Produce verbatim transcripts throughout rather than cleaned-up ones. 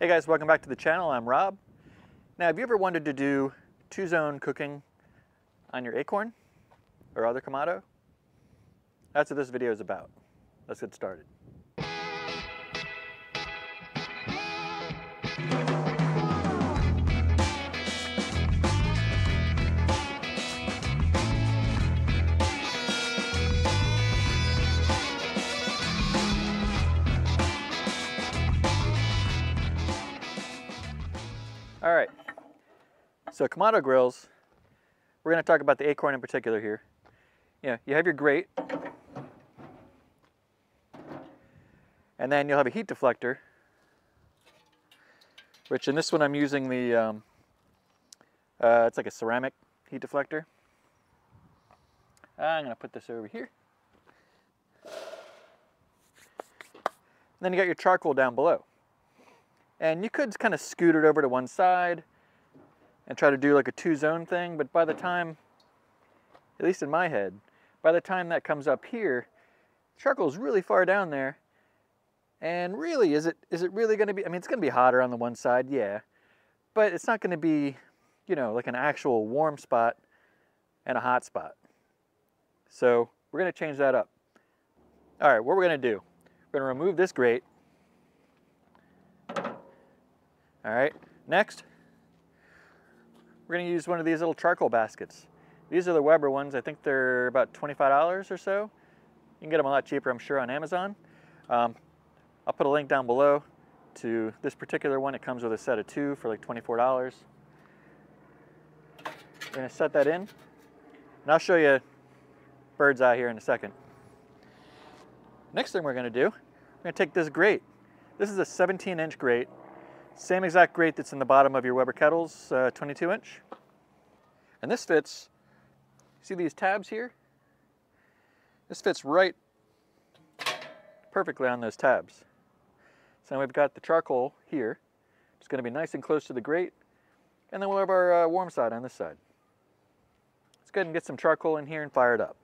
Hey guys, welcome back to the channel. I'm Rob. Now, have you ever wanted to do two-zone cooking on your Akorn or other Kamado? That's what this video is about. Let's get started. All right, so Kamado grills, we're gonna talk about the Akorn in particular here. You know, you have your grate, and then you'll have a heat deflector, which in this one I'm using the, um, uh, it's like a ceramic heat deflector. I'm gonna put this over here. And then you got your charcoal down below. And you could kind of scoot it over to one side and try to do like a two-zone thing, but by the time, at least in my head, by the time that comes up here, charcoal's really far down there. And really, is it is it really gonna be, I mean, it's gonna be hotter on the one side, yeah, but it's not gonna be, you know, like an actual warm spot and a hot spot. So we're gonna change that up. All right, what we're gonna do, we're gonna remove this grate. All right, next, we're gonna use one of these little charcoal baskets. These are the Weber ones. I think they're about twenty-five dollars or so. You can get them a lot cheaper, I'm sure, on Amazon. Um, I'll put a link down below to this particular one. It comes with a set of two for like twenty-four dollars. We're gonna set that in, and I'll show you bird's eye here in a second. Next thing we're gonna do, we're gonna take this grate. This is a seventeen inch grate. Same exact grate that's in the bottom of your Weber kettles, uh, twenty-two inch. And this fits, see these tabs here? This fits right perfectly on those tabs. So now we've got the charcoal here. It's gonna be nice and close to the grate. And then we'll have our uh, warm side on this side. Let's go ahead and get some charcoal in here and fire it up.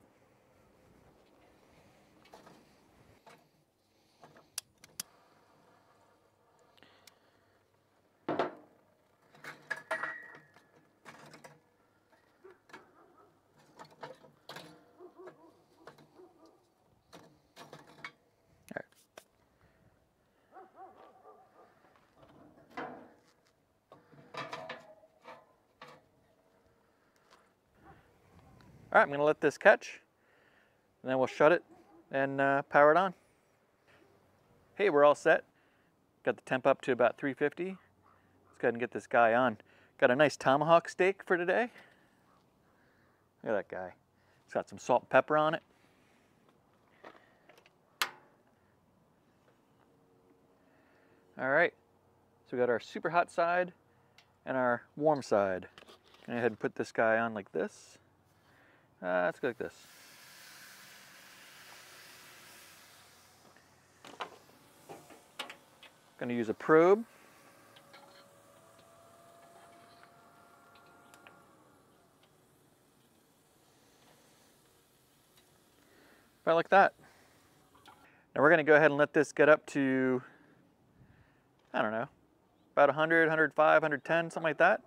All right, I'm gonna let this catch, and then we'll shut it and uh, power it on. Hey, we're all set. Got the temp up to about three fifty. Let's go ahead and get this guy on. Got a nice tomahawk steak for today. Look at that guy. It's got some salt and pepper on it. All right, so we got our super hot side and our warm side. Go ahead and put this guy on like this. Uh, let's go like this. I'm gonna use a probe. About like that. Now we're gonna go ahead and let this get up to, I don't know, about one hundred, one oh five, one ten, something like that.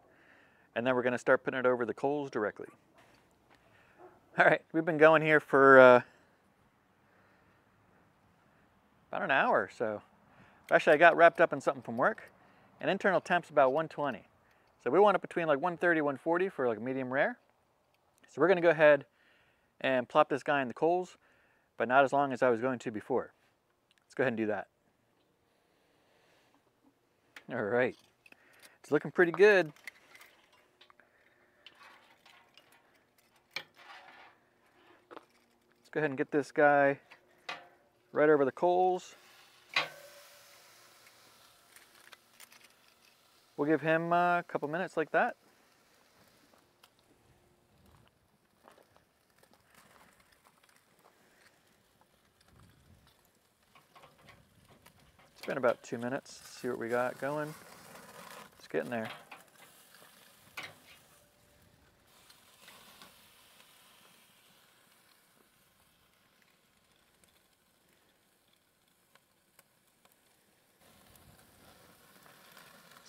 And then we're gonna start putting it over the coals directly. All right, we've been going here for uh, about an hour or so. Actually, I got wrapped up in something from work, and internal temp's about one twenty. So we want it between like one thirty, one forty for like medium rare. So we're gonna go ahead and plop this guy in the coals, but not as long as I was going to before. Let's go ahead and do that. All right, it's looking pretty good. Go ahead and get this guy right over the coals. We'll give him a couple minutes like that. It's been about two minutes. Let's see what we got going. It's getting there.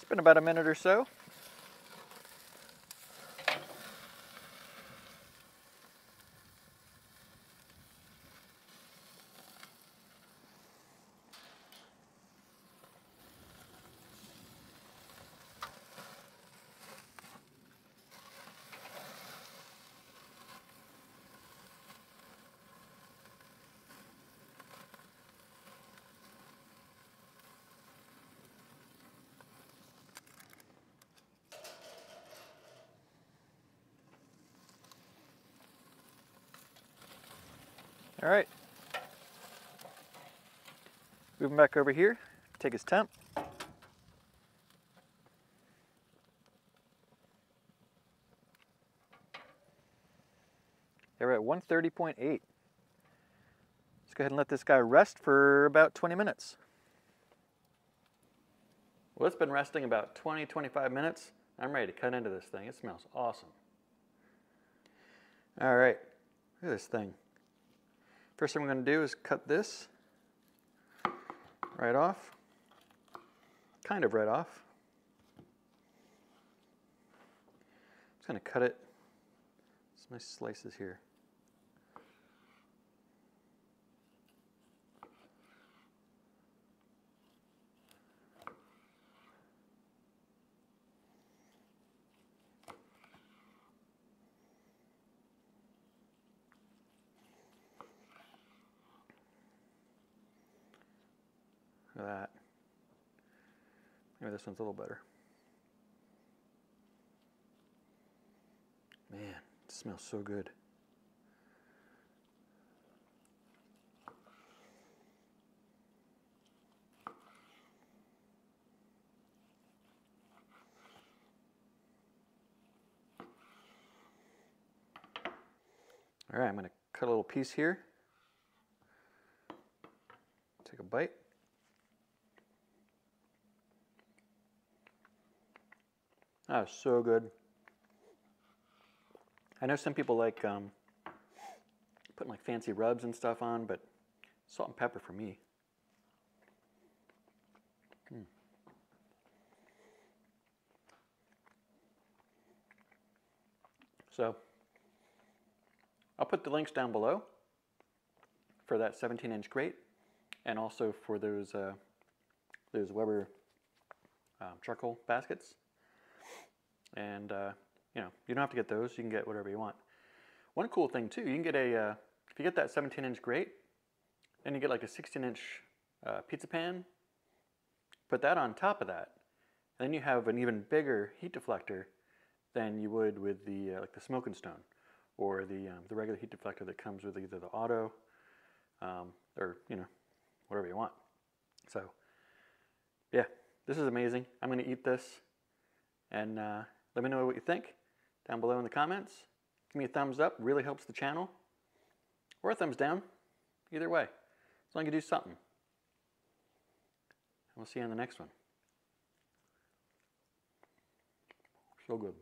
It's been about a minute or so. All right, move him back over here, take his temp. They're at one thirty point eight. Let's go ahead and let this guy rest for about twenty minutes. Well, it's been resting about twenty, twenty-five minutes. I'm ready to cut into this thing. It smells awesome. All right, look at this thing. First thing I'm going to do is cut this right off, kind of right off. I'm just going to cut it, some nice slices here. Look at that. Maybe this one's a little better. Man, it smells so good. All right, I'm going to cut a little piece here. Take a bite. That was so good. I know some people like um, putting like fancy rubs and stuff on, but salt and pepper for me. Hmm. So I'll put the links down below for that seventeen inch grate and also for those, uh, those Weber um, charcoal baskets. And, uh, you know, you don't have to get those. You can get whatever you want. One cool thing, too, you can get a, uh, if you get that seventeen inch grate, then you get like a sixteen inch uh, pizza pan, put that on top of that, and then you have an even bigger heat deflector than you would with the, uh, like the Smokin' Stone or the, um, the regular heat deflector that comes with either the auto um, or, you know, whatever you want. So, yeah, this is amazing. I'm going to eat this and, uh, let me know what you think down below in the comments. Give me a thumbs up, really helps the channel. Or a thumbs down, either way. As long as you do something. And we'll see you on the next one. So good.